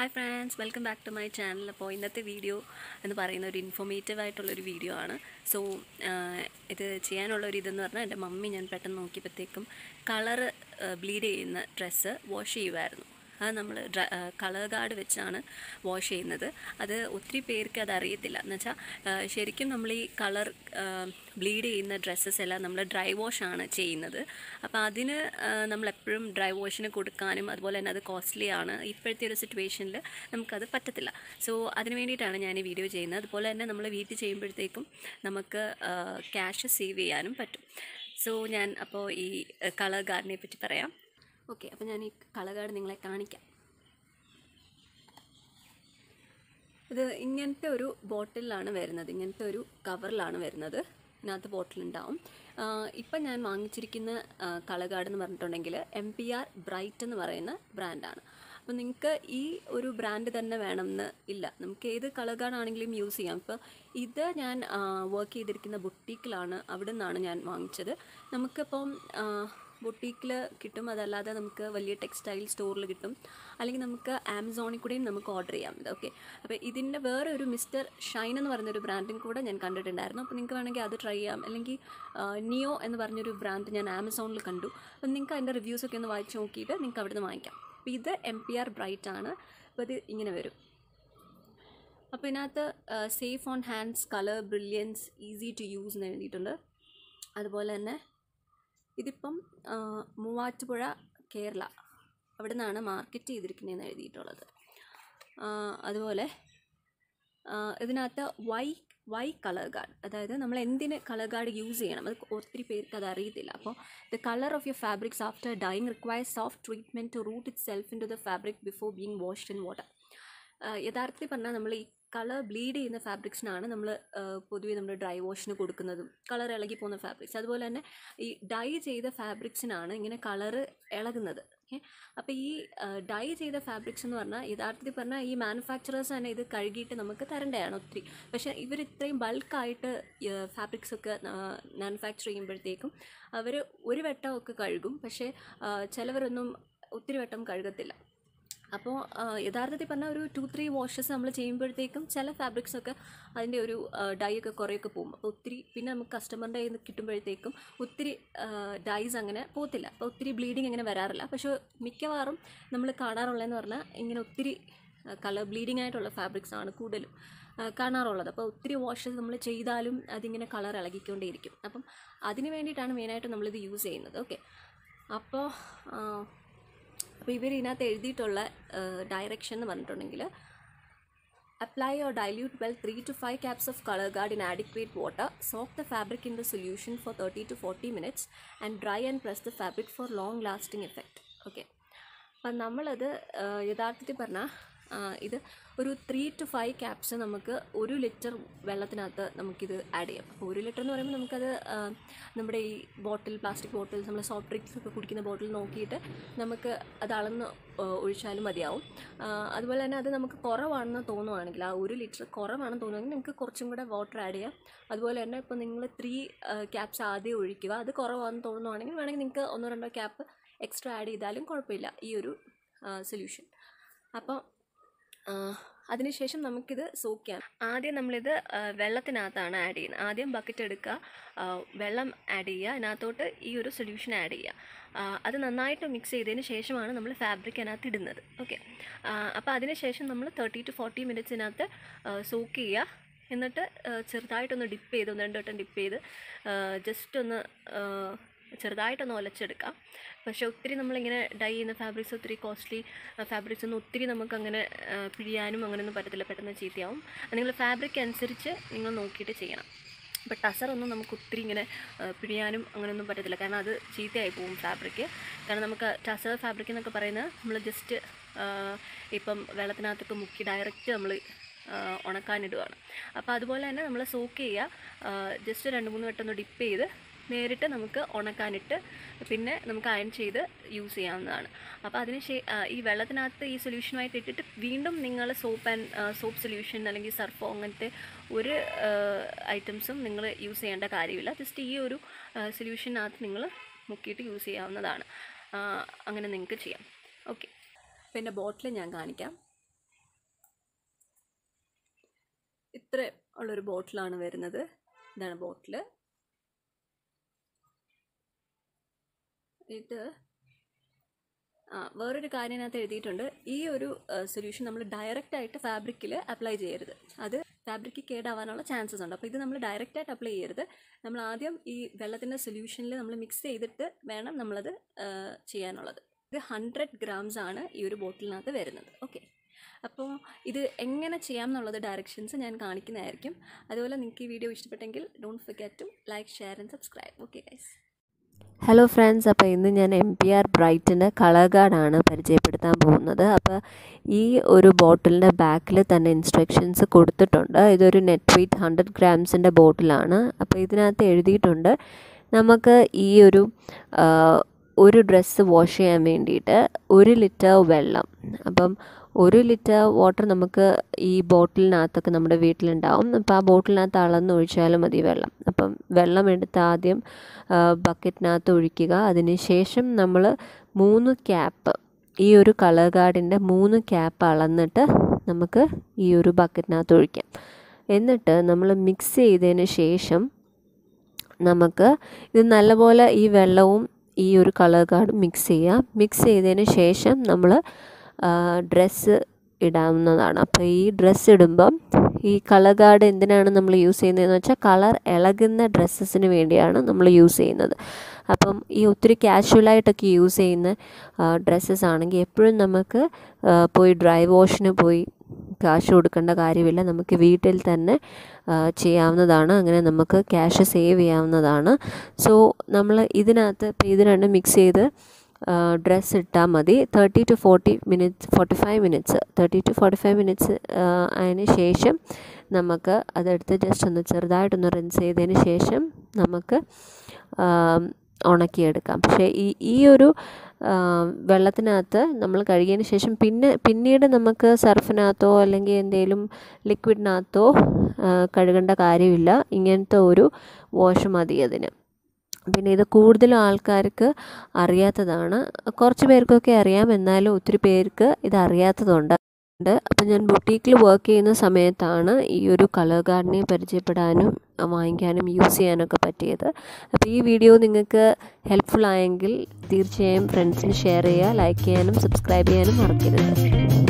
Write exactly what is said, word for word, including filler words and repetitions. Hi friends, welcome back to my channel. അപ്പോൾ ഇന്നത്തെ video എന്ന് പറയുന്ന ഒരു ഇൻഫോർമേറ്റീവ് ആയിട്ടുള്ള ഒരു വീഡിയോ ആണ്. സോ ഇത് ചെയ്യാനുള്ള ഒരു ഇതെന്ന് പറഞ്ഞാൽ എൻ്റെ മമ്മി ഞാൻ പെട്ടെന്ന് നോക്കിയപ്പോഴത്തേക്കും കളർ ബ്ലീഡ് ചെയ്യുന്ന ഡ്രസ്സ് വാഷ് ചെയ്യുമായിരുന്നു. അത് നമ്മൾ കളർ ഗാർഡ് വെച്ചാണ് വാഷ് ചെയ്യുന്നത്. അത് ഒത്തിരി പേർക്ക് അതറിയത്തില്ല. എന്നുവെച്ചാൽ ശരിക്കും നമ്മൾ ഈ കളർ ബ്ലീഡ് ചെയ്യുന്ന ഡ്രസ്സസ് എല്ലാം നമ്മൾ ഡ്രൈ വാഷാണ് ചെയ്യുന്നത്. അപ്പോൾ അതിന് നമ്മളെപ്പോഴും ഡ്രൈ വാഷിന് കൊടുക്കാനും അതുപോലെ തന്നെ അത് കോസ്റ്റ്ലിയാണ്. ഇപ്പോഴത്തെ ഒരു സിറ്റുവേഷനിൽ നമുക്കത് പറ്റത്തില്ല. സോ അതിന് വേണ്ടിയിട്ടാണ് ഞാൻ ഈ വീഡിയോ ചെയ്യുന്നത്. അതുപോലെ തന്നെ നമ്മൾ വീട്ടിൽ ചെയ്യുമ്പോഴത്തേക്കും നമുക്ക് ക്യാഷ് സേവ് ചെയ്യാനും പറ്റും. സോ ഞാൻ അപ്പോൾ ഈ കളർ ഗാർഡിനെ പറ്റി പറയാം. ഓക്കെ, അപ്പോൾ ഞാൻ ഈ കളർഗാർഡ് നിങ്ങളെ കാണിക്കാം. ഇത് ഇങ്ങനത്തെ ഒരു ബോട്ടിലാണ് വരുന്നത്, ഇങ്ങനത്തെ ഒരു കവറിലാണ് വരുന്നത്. ഇതിനകത്ത് ബോട്ടിലുണ്ടാവും. ഇപ്പം ഞാൻ വാങ്ങിച്ചിരിക്കുന്ന കളർഗാർഡ് എന്ന് പറഞ്ഞിട്ടുണ്ടെങ്കിൽ എം പി ആർ ബ്രൈറ്റ് എന്ന് പറയുന്ന ബ്രാൻഡാണ്. അപ്പോൾ നിങ്ങൾക്ക് ഈ ഒരു ബ്രാൻഡ് തന്നെ വേണമെന്ന് ഇല്ല, നമുക്ക് ഏത് കളർഗാർഡ് ആണെങ്കിലും യൂസ് ചെയ്യാം. ഇപ്പോൾ ഇത് ഞാൻ വർക്ക് ചെയ്തിരിക്കുന്ന ബുട്ടീക്കിലാണ്, അവിടെ നിന്നാണ് ഞാൻ വാങ്ങിച്ചത്. നമുക്കിപ്പം ബൊട്ടീക്കിൽ കിട്ടും, അതല്ലാതെ നമുക്ക് വലിയ ടെക്സ്റ്റൈൽ സ്റ്റോറിൽ കിട്ടും, അല്ലെങ്കിൽ നമുക്ക് ആമസോണിൽ കൂടെയും നമുക്ക് ഓർഡർ ചെയ്യാം ഇത്. ഓക്കെ, അപ്പോൾ ഇതിൻ്റെ വേറെ ഒരു മിസ്റ്റർ ഷൈൻ എന്ന് പറഞ്ഞൊരു ബ്രാൻഡും കൂടെ ഞാൻ കണ്ടിട്ടുണ്ടായിരുന്നു. അപ്പോൾ നിങ്ങൾക്ക് വേണമെങ്കിൽ അത് ട്രൈ ചെയ്യാം. അല്ലെങ്കിൽ നിയോ എന്ന് പറഞ്ഞൊരു ബ്രാൻഡ് ഞാൻ ആമസോണിൽ കണ്ടു. അപ്പം നിങ്ങൾക്ക് അതിൻ്റെ റിവ്യൂസൊക്കെ ഒന്ന് വായിച്ച് നോക്കിയിട്ട് നിങ്ങൾക്ക് അവിടെ നിന്ന് വാങ്ങിക്കാം. അപ്പോൾ ഇത് എം പി ആർ ബ്രൈറ്റ് ആണ്. അപ്പോൾ ഇത് ഇങ്ങനെ വരും. അപ്പോൾ ഇതിനകത്ത് safe on hands, colour brilliance, easy to use എന്ന് എഴുതിയിട്ടുണ്ട്. അതുപോലെ തന്നെ ഇതിപ്പം മൂവാറ്റുപുഴ കേരള അവിടെ നിന്നാണ് മാർക്കറ്റ് ചെയ്തിരിക്കുന്നതെന്ന് എഴുതിയിട്ടുള്ളത്. അതുപോലെ ഇതിനകത്ത് വൈ വൈ കളർ ഗാർഡ്, അതായത് നമ്മൾ എന്തിന് കളർ ഗാർഡ് യൂസ് ചെയ്യണം അത് ഒത്തിരി പേർക്ക് അത് അറിയത്തില്ല. അപ്പോൾ the colour of your fabrics after dyeing requires soft treatment to root itself into the fabric before being washed in water. യഥാർത്ഥത്തിൽ പറഞ്ഞാൽ നമ്മൾ ഈ കളർ ബ്ലീഡ് ചെയ്യുന്ന ഫാബ്രിക്സിനാണ് നമ്മൾ പൊതുവേ നമ്മൾ ഡ്രൈ വാഷിന് കൊടുക്കുന്നതും കളർ ഇളകി പോകുന്ന ഫാബ്രിക്സ്. അതുപോലെ തന്നെ ഈ ഡൈ ചെയ്ത ഫാബ്രിക്സിനാണ് ഇങ്ങനെ കളറ് ഇളകുന്നത്. ഓക്കെ, അപ്പോൾ ഈ ഡൈ ചെയ്ത ഫാബ്രിക്സ് എന്ന് പറഞ്ഞാൽ യഥാർത്ഥത്തിൽ പറഞ്ഞാൽ ഈ മാനുഫാക്ചറേഴ്സ് തന്നെ ഇത് കഴുകിയിട്ട് നമുക്ക് തരേണ്ടതാണ് ഒത്തിരി. പക്ഷേ ഇവർ ഇത്രയും ബൾക്കായിട്ട് ഫാബ്രിക്സൊക്കെ മാനുഫാക്ചർ ചെയ്യുമ്പോഴത്തേക്കും അവർ ഒരു വട്ടമൊക്കെ കഴുകും, പക്ഷേ ചിലവരൊന്നും ഒത്തിരി വട്ടം കഴുകത്തില്ല. അപ്പോൾ യഥാർത്ഥത്തിൽ പറഞ്ഞാൽ ഒരു ടു ത്രീ വാഷസ് നമ്മൾ ചെയ്യുമ്പോഴത്തേക്കും ചില ഫാബ്രിക്സൊക്കെ അതിൻ്റെ ഒരു ഡൈ ഒക്കെ കുറേയൊക്കെ പോകും. അപ്പോൾ ഒത്തിരി പിന്നെ നമുക്ക് കസ്റ്റമറിൻ്റെ കയ്യിൽ നിന്ന് കിട്ടുമ്പോഴത്തേക്കും ഒത്തിരി ഡൈസ് അങ്ങനെ പോകത്തില്ല. അപ്പോൾ ഒത്തിരി ബ്ലീഡിങ് അങ്ങനെ വരാറില്ല. പക്ഷേ മിക്കവാറും നമ്മൾ കാണാറുള്ളതെന്ന് പറഞ്ഞാൽ ഇങ്ങനെ ഒത്തിരി കളർ ബ്ലീഡിങ് ആയിട്ടുള്ള ഫാബ്രിക്സ് ആണ് കൂടുതലും കാണാറുള്ളത്. അപ്പോൾ ഒത്തിരി വാഷസ് നമ്മൾ ചെയ്താലും അതിങ്ങനെ കളർ ഇളകിക്കൊണ്ടേയിരിക്കും. അപ്പം അതിന് വേണ്ടിയിട്ടാണ് മെയിനായിട്ട് നമ്മളിത് യൂസ് ചെയ്യുന്നത്. ഓക്കെ, അപ്പോൾ അപ്പോൾ ഇവർ ഇതിനകത്ത് എഴുതിയിട്ടുള്ള ഡയറക്ഷൻ എന്ന് പറഞ്ഞിട്ടുണ്ടെങ്കിൽ apply or dilute well three to five caps of colour guard in adequate water, soak the fabric in the solution for thirty to forty minutes and dry and press the fabric for long lasting effect. Okay, അപ്പം നമ്മളത് യഥാർത്ഥത്തിൽ പറഞ്ഞാൽ ഇത് ഒരു three to five caps നമുക്ക് ഒരു litre വെള്ളത്തിനകത്ത് നമുക്കിത് add ചെയ്യാം. അപ്പോൾ ഒരു ലിറ്റർ എന്ന് പറയുമ്പോൾ നമുക്കത് നമ്മുടെ ഈ ബോട്ടിൽ, പ്ലാസ്റ്റിക് ബോട്ടിൽ, നമ്മൾ സോഫ്റ്റ് ഡ്രിങ്ക്സ് ഒക്കെ കുടിക്കുന്ന ബോട്ടിൽ നോക്കിയിട്ട് നമുക്ക് അത് അളന്ന് ഒഴിച്ചാലും മതിയാവും. അതുപോലെ തന്നെ അത് നമുക്ക് കുറവാണെന്ന് തോന്നുവാണെങ്കിൽ, ആ ഒരു ലിറ്റർ കുറവാണെന്ന് തോന്നുവാണെങ്കിൽ നിങ്ങൾക്ക് കുറച്ചും കൂടെ വാട്ടർ ആഡ് ചെയ്യാം. അതുപോലെ തന്നെ ഇപ്പോൾ നിങ്ങൾ ത്രീ ക്യാപ്സ് ആദ്യം ഒഴിക്കുക, അത് കുറവാണെന്ന് തോന്നുവാണെങ്കിൽ വേണമെങ്കിൽ നിങ്ങൾക്ക് ഒന്നോ രണ്ടോ ക്യാപ്പ് എക്സ്ട്രാ ആഡ് ചെയ്താലും കുഴപ്പമില്ല ഈ ഒരു സൊല്യൂഷൻ. അപ്പോൾ അതിനുശേഷം നമുക്കിത് സോക്ക് ചെയ്യാം. ആദ്യം നമ്മളിത് വെള്ളത്തിനകത്താണ് ആഡ് ചെയ്യുന്നത്. ആദ്യം ബക്കറ്റ് എടുക്കുക, വെള്ളം ആഡ് ചെയ്യുക, അതിനകത്തോട്ട് ഈ ഒരു സൊല്യൂഷൻ ആഡ് ചെയ്യുക. അത് നന്നായിട്ട് മിക്സ് ചെയ്തതിന് ശേഷമാണ് നമ്മൾ ഫാബ്രിക് അതിനകത്ത് ഇടുന്നത്. ഓക്കെ, അപ്പോൾ അതിനുശേഷം നമ്മൾ തേർട്ടി ടു ഫോർട്ടി മിനിറ്റ്സിനകത്ത് സോക്ക് ചെയ്യുക. എന്നിട്ട് ചെറുതായിട്ടൊന്ന് ഡിപ്പ് ചെയ്ത്, ഒന്ന് രണ്ട് വട്ടം ഡിപ്പ് ചെയ്ത് ജസ്റ്റ് ഒന്ന് ചെറുതായിട്ടൊന്ന് ഒലച്ചെടുക്കാം. പക്ഷേ ഒത്തിരി നമ്മളിങ്ങനെ ഡൈ ചെയ്യുന്ന ഫാബ്രിക്സ്, ഒത്തിരി കോസ്റ്റ്ലി ഫാബ്രിക്സ് ഒന്നും ഒത്തിരി നമുക്കങ്ങനെ പിഴിയാനും അങ്ങനെയൊന്നും പറ്റത്തില്ല, പെട്ടെന്ന് ചീത്തയാവും. നിങ്ങൾ ഫാബ്രിക് അനുസരിച്ച് നിങ്ങൾ നോക്കിയിട്ട് ചെയ്യണം. അപ്പോൾ ടസറൊന്നും നമുക്ക് ഒത്തിരി ഇങ്ങനെ പിഴിയാനും അങ്ങനെയൊന്നും പറ്റത്തില്ല, കാരണം അത് ചീത്തയായി പോകും ഫാബ്രിക്. കാരണം നമുക്ക് ടസർ ഫാബ്രിക് എന്നൊക്കെ പറയുന്നത് നമ്മൾ ജസ്റ്റ് ഇപ്പം വെള്ളത്തിനകത്തൊക്കെ മുക്കി ഡയറക്റ്റ് നമ്മൾ ഉണക്കാനിടുകയാണ്. അപ്പോൾ അതുപോലെ തന്നെ നമ്മൾ സോക്ക് ചെയ്യുക, ജസ്റ്റ് രണ്ട് മൂന്ന് വട്ടം ഒന്ന് ഡിപ്പ് ചെയ്ത് നേരിട്ട് നമുക്ക് ഉണക്കാനിട്ട് പിന്നെ നമുക്ക് അയൺ ചെയ്ത് യൂസ് ചെയ്യാവുന്നതാണ്. അപ്പോൾ അതിന് ഈ വെള്ളത്തിനകത്ത് ഈ സൊല്യൂഷനുമായിട്ട് ഇട്ടിട്ട് വീണ്ടും നിങ്ങൾ സോപ്പ് ആൻഡ് സോപ്പ് സൊല്യൂഷൻ അല്ലെങ്കിൽ സർഫോ അങ്ങനത്തെ ഒരു ഐറ്റംസും നിങ്ങൾ യൂസ് ചെയ്യേണ്ട കാര്യമില്ല. ജസ്റ്റ് ഈ ഒരു സൊല്യൂഷനകത്ത് നിങ്ങൾ മുക്കിയിട്ട് യൂസ് ചെയ്യാവുന്നതാണ്. അങ്ങനെ നിങ്ങൾക്ക് ചെയ്യാം. ഓക്കെ, പിന്നെ ബോട്ടിൽ ഞാൻ കാണിക്കാം. ഇത്ര ഉള്ള ഒരു ബോട്ടിലാണ് വരുന്നത്. ഇതാണ് ബോട്ടിൽ. ഇത് വേറൊരു കാര്യം ഇതിനകത്ത് എഴുതിയിട്ടുണ്ട്, ഈ ഒരു സൊല്യൂഷൻ നമ്മൾ ഡയറക്റ്റായിട്ട് ഫാബ്രിക്കിൽ അപ്ലൈ ചെയ്യരുത്, അത് ഫാബ്രിക്ക് കേടാവാനുള്ള ചാൻസസ് ഉണ്ട്. അപ്പോൾ ഇത് നമ്മൾ ഡയറക്റ്റായിട്ട് അപ്ലൈ ചെയ്യരുത്, നമ്മൾ ആദ്യം ഈ വെള്ളത്തിൻ്റെ സൊല്യൂഷനിൽ നമ്മൾ മിക്സ് ചെയ്തിട്ട് വേണം നമ്മളത് ചെയ്യാനുള്ളത്. ഇത് ഹൺഡ്രഡ് ഗ്രാംസ് ആണ് ഈ ഒരു ബോട്ടിലിനകത്ത് വരുന്നത്. ഓക്കെ, അപ്പോൾ ഇത് എങ്ങനെ ചെയ്യാം എന്നുള്ളത് ഡയറക്ഷൻസ് ഞാൻ കാണിക്കുന്നതായിരിക്കും. അതുപോലെ നിങ്ങൾക്ക് ഈ വീഡിയോ ഇഷ്ടപ്പെട്ടെങ്കിൽ don't forget to like, share and subscribe. Okay guys, hello friends. അപ്പോൾ ഇന്ന് ഞാൻ എം പി ആർ ബ്രൈറ്റിൻ്റെ കളർ ഗാർഡാണ് പരിചയപ്പെടുത്താൻ പോകുന്നത്. അപ്പോൾ ഈ ഒരു ബോട്ടിലിൻ്റെ ബാക്കിൽ തന്നെ ഇൻസ്ട്രക്ഷൻസ് കൊടുത്തിട്ടുണ്ട്. ഇതൊരു നെറ്റ് വെയ്റ്റ് ഹൺഡ്രഡ് ഗ്രാംസിൻ്റെ ബോട്ടിലാണ്. അപ്പോൾ ഇതിനകത്ത് എഴുതിയിട്ടുണ്ട്, നമുക്ക് ഈ ഒരു ഒരു ഡ്രസ്സ് വാഷ് ചെയ്യാൻ വേണ്ടിയിട്ട് ഒരു ലിറ്റർ വെള്ളം, അപ്പം ഒരു ലിറ്റർ വാട്ടർ നമുക്ക് ഈ ബോട്ടിലിനകത്തൊക്കെ നമ്മുടെ വീട്ടിലുണ്ടാവും. അപ്പോൾ ആ ബോട്ടിലിനകത്ത് അളന്ന് ഒഴിച്ചാലും മതി വെള്ളം. അപ്പം വെള്ളം എടുത്ത് ആദ്യം ബക്കറ്റിനകത്ത് ഒഴിക്കുക. അതിന് ശേഷം നമ്മൾ മൂന്ന് ക്യാപ്പ്, ഈ ഒരു കളർ ഗാർഡിൻ്റെ മൂന്ന് ക്യാപ്പ് അളന്നിട്ട് നമുക്ക് ഈ ഒരു ബക്കറ്റിനകത്ത് ഒഴിക്കാം. എന്നിട്ട് നമ്മൾ മിക്സ് ചെയ്തതിന് ശേഷം നമുക്ക് ഇത് നല്ലപോലെ ഈ വെള്ളവും ഈ ഒരു കളർ ഗാർഡും മിക്സ് ചെയ്യുക. മിക്സ് ചെയ്തതിന് ശേഷം നമ്മൾ ഡ്രസ്സ് ഇടാവുന്നതാണ്. അപ്പോൾ ഈ ഡ്രസ്സ് ഇടുമ്പം ഈ കളർ ഗാർഡ് എന്തിനാണ് നമ്മൾ യൂസ് ചെയ്യുന്നതെന്ന് വെച്ചാൽ കളർ ഇളകുന്ന ഡ്രസ്സസിന് വേണ്ടിയാണ് നമ്മൾ യൂസ് ചെയ്യുന്നത്. അപ്പം ഈ ഒത്തിരി കാഷ്വലായിട്ടൊക്കെ യൂസ് ചെയ്യുന്ന ഡ്രസ്സസ് ആണെങ്കിൽ എപ്പോഴും നമുക്ക് പോയി ഡ്രൈ വാഷിന് പോയി കാശ് കൊടുക്കേണ്ട കാര്യമില്ല, നമുക്ക് വീട്ടിൽ തന്നെ ചെയ്യാവുന്നതാണ്. അങ്ങനെ നമുക്ക് ക്യാഷ് സേവ് ചെയ്യാവുന്നതാണ്. സോ നമ്മൾ ഇതിനകത്ത് ഇപ്പോൾ ഇത് രണ്ടും മിക്സ് ചെയ്ത് ഡ്രസ്സ് ഇട്ടാൽ മതി. Thirty to forty minutes forty five minutes thirty to forty five minutes അതിന് ശേഷം നമുക്ക് അതെടുത്ത് ജസ്റ്റ് ഒന്ന് ചെറുതായിട്ടൊന്ന് റിൻസ് ചെയ്തതിന് ശേഷം നമുക്ക് ഉണക്കിയെടുക്കാം. പക്ഷേ ഈ ഈ ഒരു വെള്ളത്തിനകത്ത് നമ്മൾ കഴുകിയതിന് ശേഷം പിന്നെ പിന്നീട് നമുക്ക് സർഫിനകത്തോ അല്ലെങ്കിൽ എന്തെങ്കിലും ലിക്വിഡിനകത്തോ കഴുകേണ്ട കാര്യമില്ല. ഇങ്ങനത്തെ ഒരു വാഷ് മതി അതിന്. പിന്നെ ഇത് കൂടുതലും ആൾക്കാർക്ക് അറിയാത്തതാണ്, കുറച്ച് പേർക്കൊക്കെ അറിയാം, എന്നാലും ഒത്തിരി പേർക്ക് ഇത് അറിയാത്തതുണ്ട്. അപ്പം ഞാൻ ബൊട്ടീക്കിൽ വർക്ക് ചെയ്യുന്ന സമയത്താണ് ഈ ഒരു കളർ ഗാർഡിനെ പരിചയപ്പെടാനും വാങ്ങിക്കാനും യൂസ് ചെയ്യാനൊക്കെ പറ്റിയത്. അപ്പോൾ ഈ വീഡിയോ നിങ്ങൾക്ക് ഹെൽപ്ഫുൾ ആയെങ്കിൽ തീർച്ചയായും ഫ്രണ്ട്സിന് ഷെയർ ചെയ്യുക, ലൈക്ക് ചെയ്യാനും സബ്സ്ക്രൈബ് ചെയ്യാനും മറക്കരുത്.